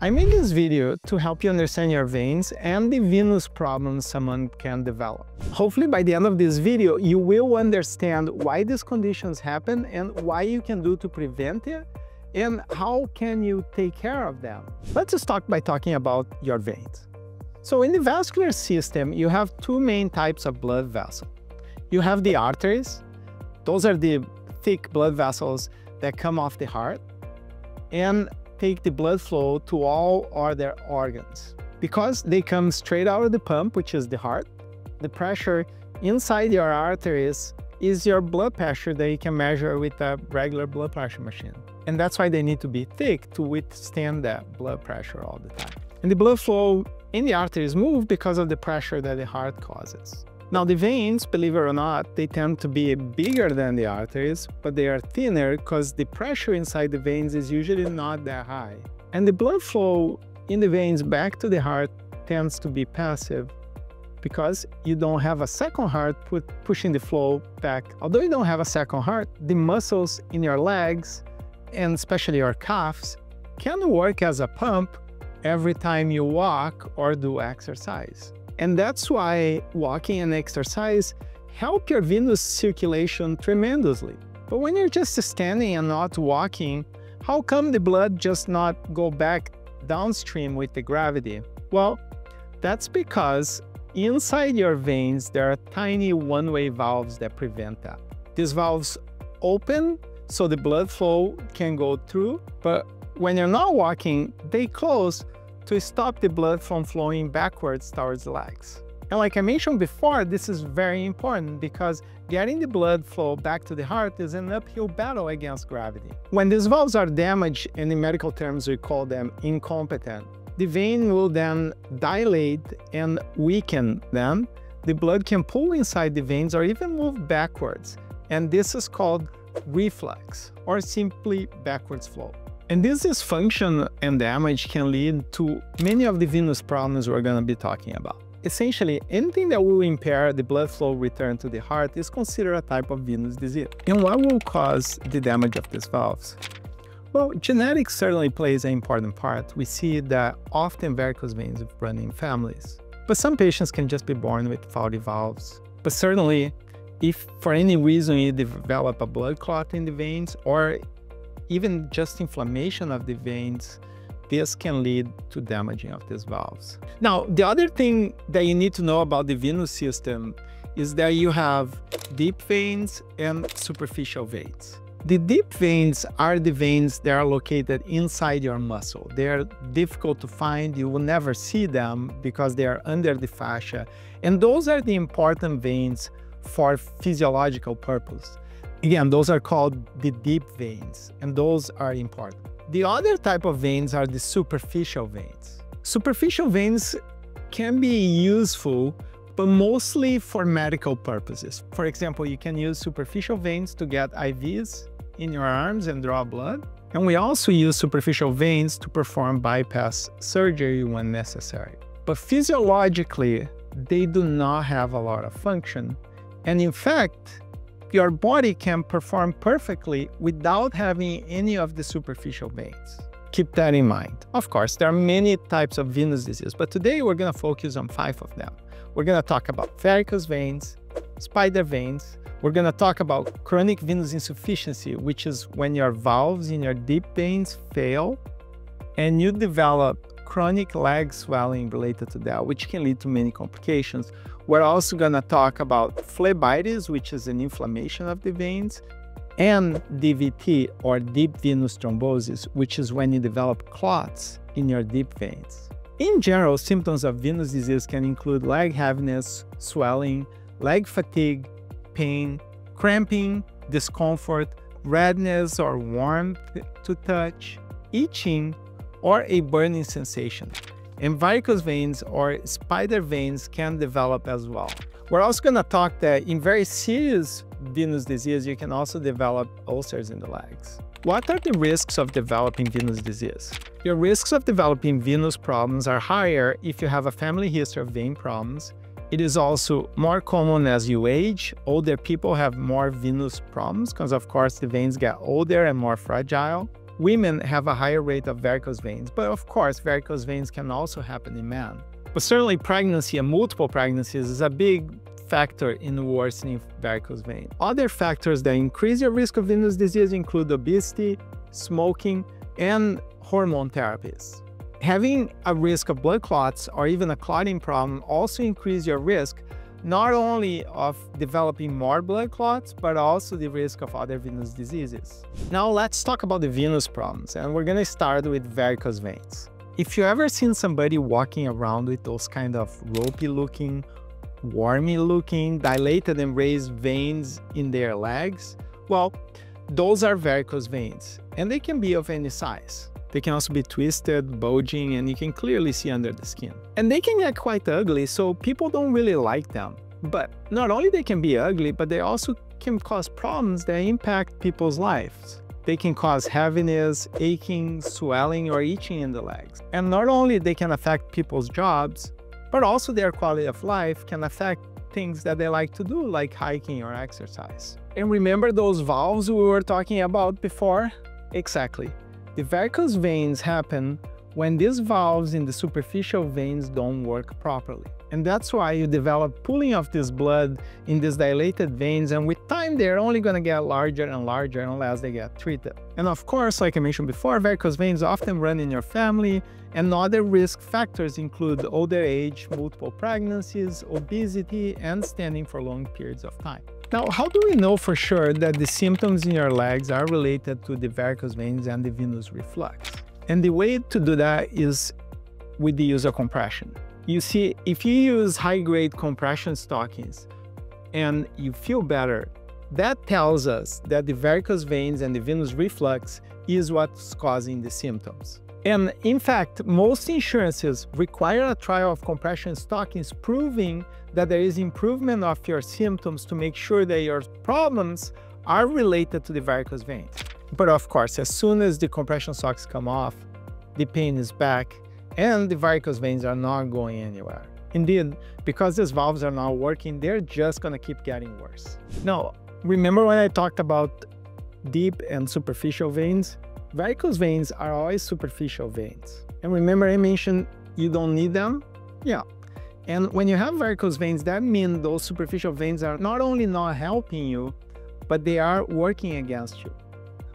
I made this video to help you understand your veins and the venous problems someone can develop. Hopefully by the end of this video, you will understand why these conditions happen and what you can do to prevent it and how can you take care of them. Let's start by talking about your veins. So in the vascular system, you have two main types of blood vessels. You have the arteries. Those are the thick blood vessels that come off the heart and take the blood flow to all other organs. Because they come straight out of the pump, which is the heart, the pressure inside your arteries is your blood pressure that you can measure with a regular blood pressure machine. And that's why they need to be thick to withstand that blood pressure all the time. And the blood flow in the arteries move because of the pressure that the heart causes. Now the veins, believe it or not, they tend to be bigger than the arteries, but they are thinner because the pressure inside the veins is usually not that high. And the blood flow in the veins back to the heart tends to be passive because you don't have a second heart pushing the flow back. Although you don't have a second heart, the muscles in your legs and especially your calves can work as a pump every time you walk or do exercise. And that's why walking and exercise help your venous circulation tremendously. But when you're just standing and not walking, how come the blood just not go back downstream with the gravity? Well, that's because inside your veins, there are tiny one-way valves that prevent that. These valves open so the blood flow can go through, but when you're not walking, they close to stop the blood from flowing backwards towards the legs. And like I mentioned before, this is very important because getting the blood flow back to the heart is an uphill battle against gravity. When these valves are damaged, and in medical terms we call them incompetent, the vein will then dilate and weaken them. The blood can pull inside the veins or even move backwards. And this is called reflux or simply backwards flow. And this dysfunction and damage can lead to many of the venous problems we're going to be talking about. Essentially, anything that will impair the blood flow return to the heart is considered a type of venous disease. And what will cause the damage of these valves? Well, genetics certainly plays an important part. We see that often varicose veins run in families. But some patients can just be born with faulty valves. But certainly, if for any reason you develop a blood clot in the veins or even just inflammation of the veins, this can lead to damaging of these valves. Now, the other thing that you need to know about the venous system is that you have deep veins and superficial veins. The deep veins are the veins that are located inside your muscle. They are difficult to find. You will never see them because they are under the fascia. And those are the important veins for physiological purpose. Again, those are called the deep veins, and those are important. The other type of veins are the superficial veins. Superficial veins can be useful, but mostly for medical purposes. For example, you can use superficial veins to get IVs in your arms and draw blood. And we also use superficial veins to perform bypass surgery when necessary. But physiologically, they do not have a lot of function. And in fact, your body can perform perfectly without having any of the superficial veins. Keep that in mind. Of course, there are many types of venous disease, but today we're going to focus on 5 of them. We're going to talk about varicose veins, spider veins. We're going to talk about chronic venous insufficiency, which is when your valves in your deep veins fail and you develop chronic leg swelling related to that, which can lead to many complications. We're also going to talk about phlebitis, which is an inflammation of the veins, and DVT, or deep venous thrombosis, which is when you develop clots in your deep veins. In general, symptoms of venous disease can include leg heaviness, swelling, leg fatigue, pain, cramping, discomfort, redness or warmth to touch, itching, or a burning sensation. And varicose veins or spider veins can develop as well. We're also going to talk that in very serious venous disease, you can also develop ulcers in the legs. What are the risks of developing venous disease? Your risks of developing venous problems are higher if you have a family history of vein problems. It is also more common as you age. Older people have more venous problems because, of course, the veins get older and more fragile. Women have a higher rate of varicose veins, but of course, varicose veins can also happen in men. But certainly pregnancy and multiple pregnancies is a big factor in worsening varicose veins. Other factors that increase your risk of venous disease include obesity, smoking, and hormone therapies. Having a risk of blood clots or even a clotting problem also increases your risk not only of developing more blood clots, but also the risk of other venous diseases. Now let's talk about the venous problems, and we're gonna start with varicose veins. If you've ever seen somebody walking around with those kind of ropey-looking, wormy-looking, dilated and raised veins in their legs, well, those are varicose veins, and they can be of any size. They can also be twisted, bulging, and you can clearly see under the skin. And they can get quite ugly, so people don't really like them. But not only they can be ugly, but they also can cause problems that impact people's lives. They can cause heaviness, aching, swelling, or itching in the legs. And not only they can affect people's jobs, but also their quality of life can affect things that they like to do, like hiking or exercise. And remember those valves we were talking about before? Exactly. The varicose veins happen when these valves in the superficial veins don't work properly. And that's why you develop pooling of this blood in these dilated veins, and with time they're only going to get larger and larger unless they get treated. And of course, like I mentioned before, varicose veins often run in your family, and other risk factors include older age, multiple pregnancies, obesity, and standing for long periods of time. Now, how do we know for sure that the symptoms in your legs are related to the varicose veins and the venous reflux? And the way to do that is with the use of compression. You see, if you use high-grade compression stockings and you feel better, that tells us that the varicose veins and the venous reflux is what's causing the symptoms. And in fact, most insurances require a trial of compression stockings proving that there is improvement of your symptoms to make sure that your problems are related to the varicose veins. But of course, as soon as the compression socks come off, the pain is back and the varicose veins are not going anywhere. Indeed, because these valves are not working, they're just gonna keep getting worse. Now, remember when I talked about deep and superficial veins? Varicose veins are always superficial veins. And remember I mentioned you don't need them? Yeah. And when you have varicose veins, that means those superficial veins are not only not helping you, but they are working against you.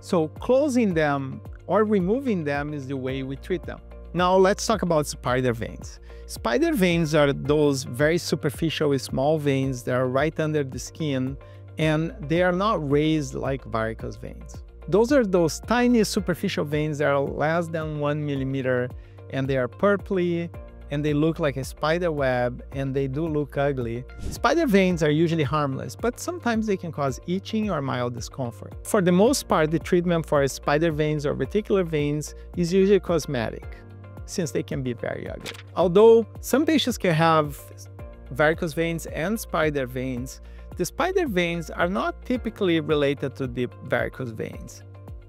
So closing them or removing them is the way we treat them. Now let's talk about spider veins. Spider veins are those very superficial small veins that are right under the skin, and they are not raised like varicose veins. Those are those tiny superficial veins that are less than 1 millimeter, and they are purpley, and they look like a spider web, and they do look ugly. Spider veins are usually harmless, but sometimes they can cause itching or mild discomfort. For the most part, the treatment for spider veins or reticular veins is usually cosmetic, since they can be very ugly. Although some patients can have varicose veins and spider veins, the spider veins are not typically related to the varicose veins,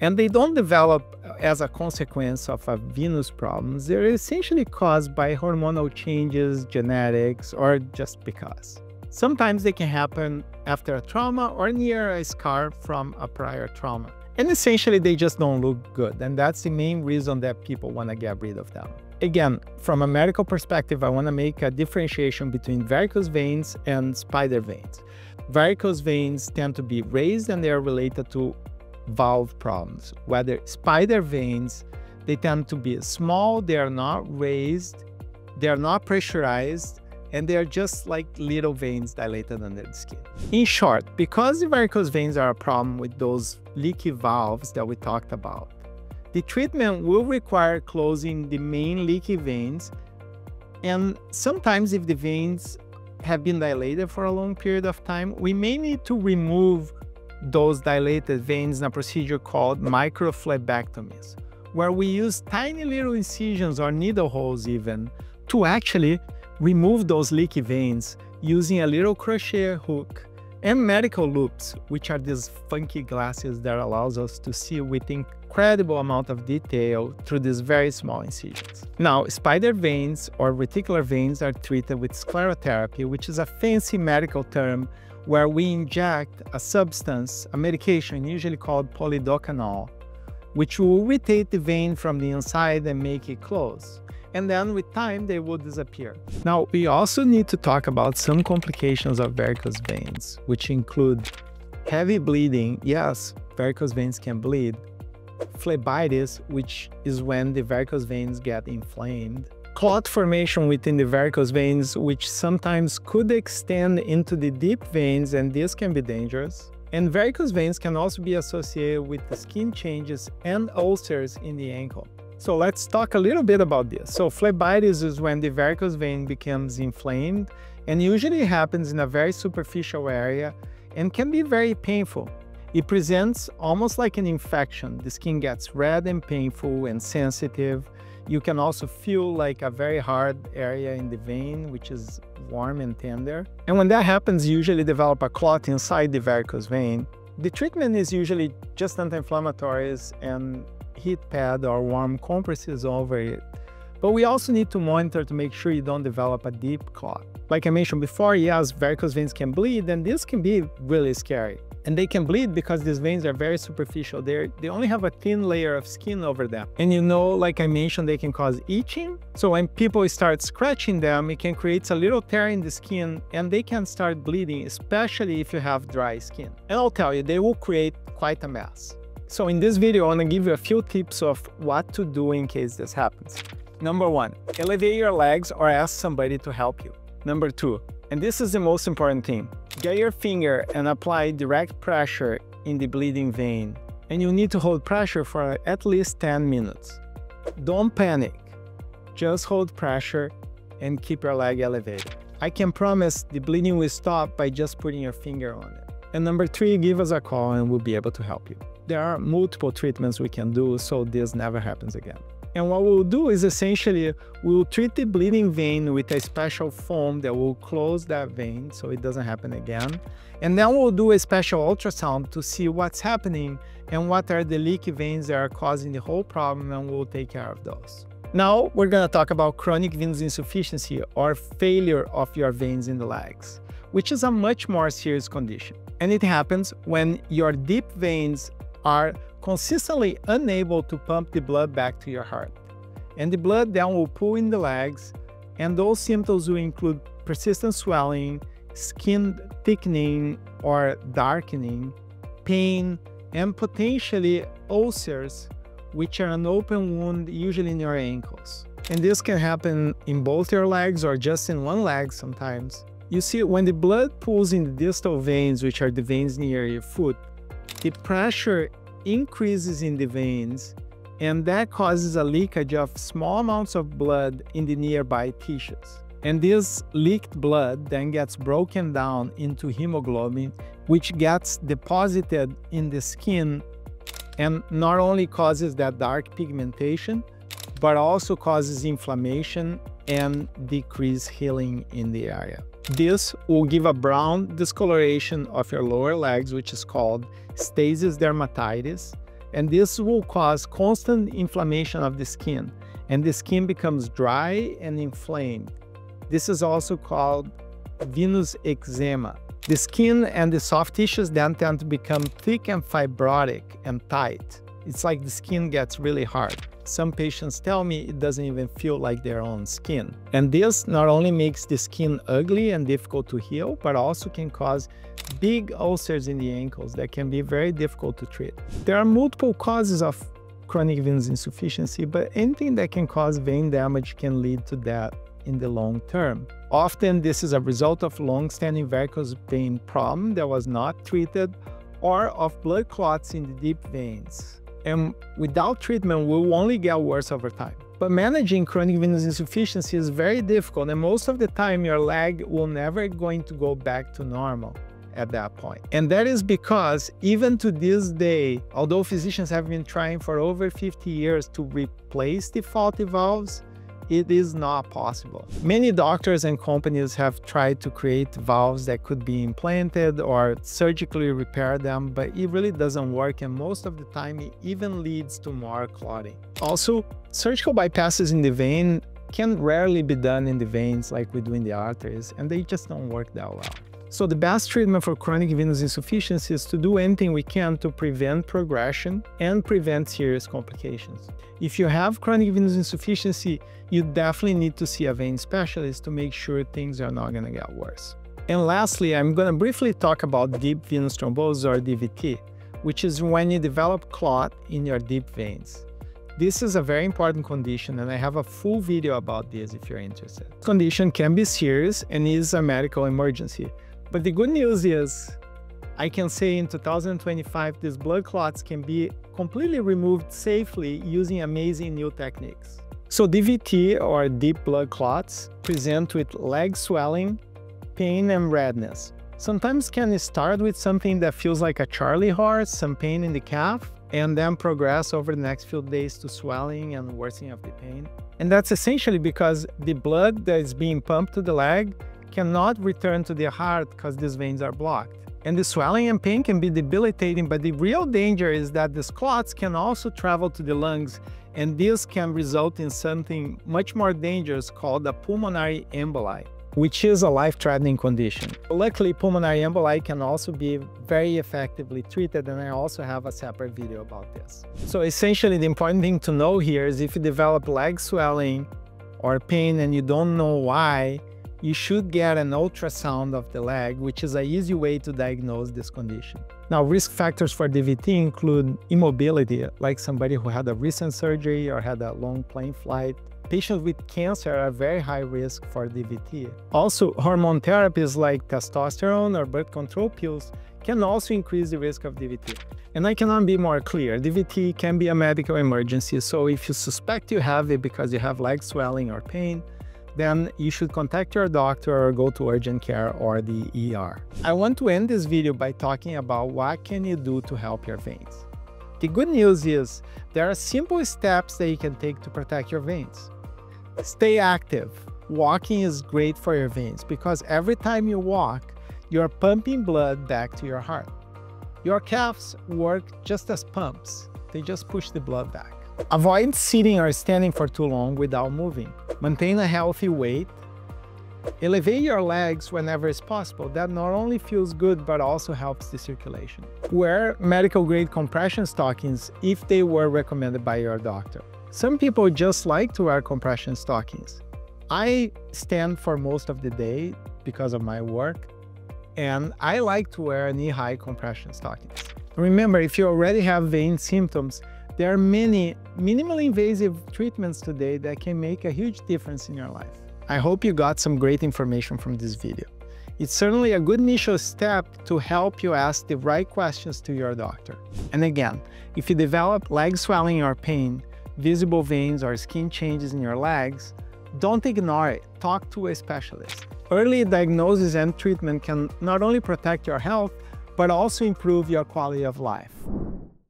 and they don't develop as a consequence of a venous problem. They're essentially caused by hormonal changes, genetics, or just because. Sometimes they can happen after a trauma or near a scar from a prior trauma. And essentially, they just don't look good, and that's the main reason that people want to get rid of them. Again, from a medical perspective, I want to make a differentiation between varicose veins and spider veins. Varicose veins tend to be raised, and they are related to valve problems. Whether spider veins, they tend to be small, they are not raised, they are not pressurized, and they are just like little veins dilated under the skin. In short, because the varicose veins are a problem with those leaky valves that we talked about, the treatment will require closing the main leaky veins, and sometimes if the veins have been dilated for a long period of time, we may need to remove those dilated veins in a procedure called microphlebectomies, where we use tiny little incisions or needle holes even to actually remove those leaky veins using a little crochet hook and medical loops, which are these funky glasses that allows us to see with incredible amount of detail through these very small incisions. Now, spider veins or reticular veins are treated with sclerotherapy, which is a fancy medical term where we inject a substance, a medication usually called polydocanol, which will irritate the vein from the inside and make it close. And then with time, they will disappear. Now, we also need to talk about some complications of varicose veins, which include heavy bleeding. Yes, varicose veins can bleed. Phlebitis, which is when the varicose veins get inflamed. Clot formation within the varicose veins, which sometimes could extend into the deep veins, and this can be dangerous. And varicose veins can also be associated with the skin changes and ulcers in the ankle. So let's talk a little bit about this. So phlebitis is when the varicose vein becomes inflamed and usually happens in a very superficial area and can be very painful. It presents almost like an infection. The skin gets red and painful and sensitive. You can also feel like a very hard area in the vein, which is warm and tender. And when that happens, you usually develop a clot inside the varicose vein. The treatment is usually just anti-inflammatories and heat pad or warm compresses over it. But we also need to monitor to make sure you don't develop a deep clot. Like I mentioned before, yes, varicose veins can bleed, and this can be really scary. And they can bleed because these veins are very superficial. They only have a thin layer of skin over them. And you know, like I mentioned, they can cause itching. So when people start scratching them, it can create a little tear in the skin and they can start bleeding, especially if you have dry skin. And I'll tell you, they will create quite a mess. So in this video, I want to give you a few tips of what to do in case this happens. Number one, elevate your legs or ask somebody to help you. Number two, and this is the most important thing, get your finger and apply direct pressure in the bleeding vein. And you need to hold pressure for at least 10 minutes. Don't panic, just hold pressure and keep your leg elevated. I can promise the bleeding will stop by just putting your finger on it. And number three, give us a call and we'll be able to help you. There are multiple treatments we can do so this never happens again. And what we'll do is essentially, we'll treat the bleeding vein with a special foam that will close that vein so it doesn't happen again. And then we'll do a special ultrasound to see what's happening and what are the leaky veins that are causing the whole problem, and we'll take care of those. Now, we're gonna talk about chronic venous insufficiency or failure of your veins in the legs, which is a much more serious condition. And it happens when your deep veins are consistently unable to pump the blood back to your heart. And the blood then will pool in the legs, and those symptoms will include persistent swelling, skin thickening or darkening, pain, and potentially ulcers, which are an open wound usually in your ankles. And this can happen in both your legs or just in one leg sometimes. You see, when the blood pools in the distal veins, which are the veins near your foot, the pressure increases in the veins, and that causes a leakage of small amounts of blood in the nearby tissues. And this leaked blood then gets broken down into hemoglobin, which gets deposited in the skin and not only causes that dark pigmentation, but also causes inflammation and decreased healing in the area. This will give a brown discoloration of your lower legs, which is called stasis dermatitis. And this will cause constant inflammation of the skin, and the skin becomes dry and inflamed. This is also called venous eczema. The skin and the soft tissues then tend to become thick and fibrotic and tight. It's like the skin gets really hard. Some patients tell me it doesn't even feel like their own skin. And this not only makes the skin ugly and difficult to heal, but also can cause big ulcers in the ankles that can be very difficult to treat. There are multiple causes of chronic venous insufficiency, but anything that can cause vein damage can lead to death in the long term. Often this is a result of long-standing varicose vein problem that was not treated, or of blood clots in the deep veins. And without treatment, will only get worse over time. But managing chronic venous insufficiency is very difficult, and most of the time your leg will never going to go back to normal at that point. And that is because even to this day, although physicians have been trying for over 50 years to replace the faulty valves, it is not possible. Many doctors and companies have tried to create valves that could be implanted or surgically repair them, but it really doesn't work, and most of the time it even leads to more clotting. Also, surgical bypasses in the vein can rarely be done in the veins like we do in the arteries, and they just don't work that well. So the best treatment for chronic venous insufficiency is to do anything we can to prevent progression and prevent serious complications. If you have chronic venous insufficiency, you definitely need to see a vein specialist to make sure things are not going to get worse. And lastly, I'm going to briefly talk about deep venous thrombosis, or DVT, which is when you develop clot in your deep veins. This is a very important condition, and I have a full video about this if you're interested. This condition can be serious and is a medical emergency. But the good news is, I can say in 2025, these blood clots can be completely removed safely using amazing new techniques. So DVT, or deep blood clots, present with leg swelling, pain, and redness. Sometimes can start with something that feels like a Charlie horse, some pain in the calf, and then progress over the next few days to swelling and worsening of the pain. And that's essentially because the blood that is being pumped to the leg cannot return to the heart because these veins are blocked. And the swelling and pain can be debilitating, but the real danger is that these clots can also travel to the lungs, and this can result in something much more dangerous called a pulmonary emboli, which is a life-threatening condition. Luckily, pulmonary emboli can also be very effectively treated, and I also have a separate video about this. So essentially, the important thing to know here is if you develop leg swelling or pain and you don't know why, you should get an ultrasound of the leg, which is an easy way to diagnose this condition. Now, risk factors for DVT include immobility, like somebody who had a recent surgery or had a long plane flight. Patients with cancer are very high risk for DVT. Also, hormone therapies like testosterone or birth control pills can also increase the risk of DVT. And I cannot be more clear, DVT can be a medical emergency, so if you suspect you have it because you have leg swelling or pain, then you should contact your doctor or go to urgent care or the ER. I want to end this video by talking about what can you do to help your veins. The good news is there are simple steps that you can take to protect your veins. Stay active. Walking is great for your veins because every time you walk, you're pumping blood back to your heart. Your calves work just as pumps. They just push the blood back. Avoid sitting or standing for too long without moving. Maintain a healthy weight. Elevate your legs whenever it's possible. That not only feels good, but also helps the circulation. Wear medical-grade compression stockings if they were recommended by your doctor. Some people just like to wear compression stockings. I stand for most of the day because of my work, and I like to wear knee-high compression stockings. Remember, if you already have vein symptoms, there are many minimally invasive treatments today that can make a huge difference in your life. I hope you got some great information from this video. It's certainly a good initial step to help you ask the right questions to your doctor. And again, if you develop leg swelling or pain, visible veins or skin changes in your legs, don't ignore it, talk to a specialist. Early diagnosis and treatment can not only protect your health, but also improve your quality of life.